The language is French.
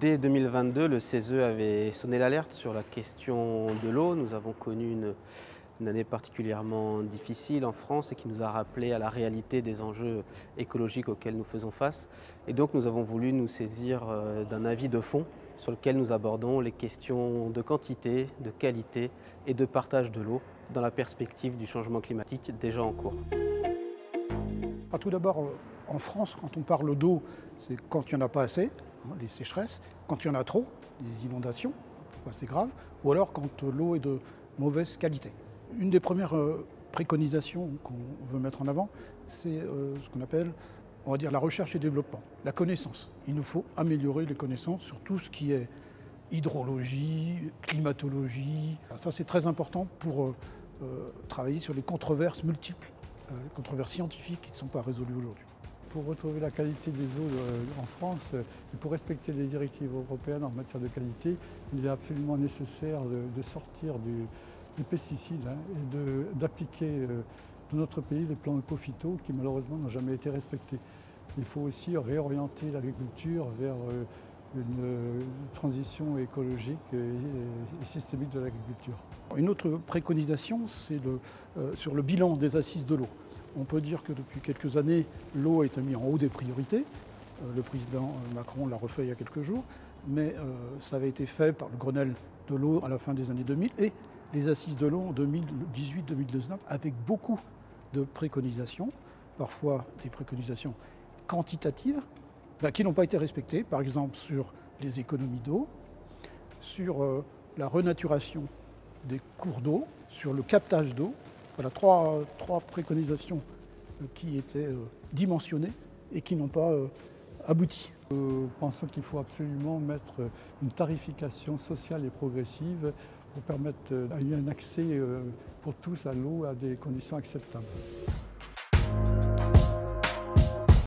Dès 2022, le CESE avait sonné l'alerte sur la question de l'eau. Nous avons connu une année particulièrement difficile en France et qui nous a rappelé à la réalité des enjeux écologiques auxquels nous faisons face. Et donc nous avons voulu nous saisir d'un avis de fond sur lequel nous abordons les questions de quantité, de qualité et de partage de l'eau dans la perspective du changement climatique déjà en cours. Tout d'abord, en France, quand on parle d'eau, c'est quand il n'y en a pas assez, les sécheresses, quand il y en a trop, les inondations, parfois c'est grave, ou alors quand l'eau est de mauvaise qualité. Une des premières préconisations qu'on veut mettre en avant, c'est ce qu'on appelle, on va dire, la recherche et développement, la connaissance. Il nous faut améliorer les connaissances sur tout ce qui est hydrologie, climatologie. Alors ça, c'est très important pour travailler sur les controverses multiples, les controverses scientifiques qui ne sont pas résolues aujourd'hui. Pour retrouver la qualité des eaux en France et pour respecter les directives européennes en matière de qualité, il est absolument nécessaire de sortir des pesticides et d'appliquer dans notre pays les plans éco-phyto qui malheureusement n'ont jamais été respectés. Il faut aussi réorienter l'agriculture vers une transition écologique et systémique de l'agriculture. Une autre préconisation, c'est sur le bilan des assises de l'eau. On peut dire que depuis quelques années, l'eau a été mise en haut des priorités. Le président Macron l'a refait il y a quelques jours, mais ça avait été fait par le Grenelle de l'eau à la fin des années 2000 et les assises de l'eau en 2018-2019 avec beaucoup de préconisations, parfois des préconisations quantitatives, qui n'ont pas été respectées, par exemple sur les économies d'eau, sur la renaturation des cours d'eau, sur le captage d'eau. Voilà trois préconisations qui étaient dimensionnées et qui n'ont pas abouti. Nous pensons qu'il faut absolument mettre une tarification sociale et progressive pour permettre un accès pour tous à l'eau à des conditions acceptables.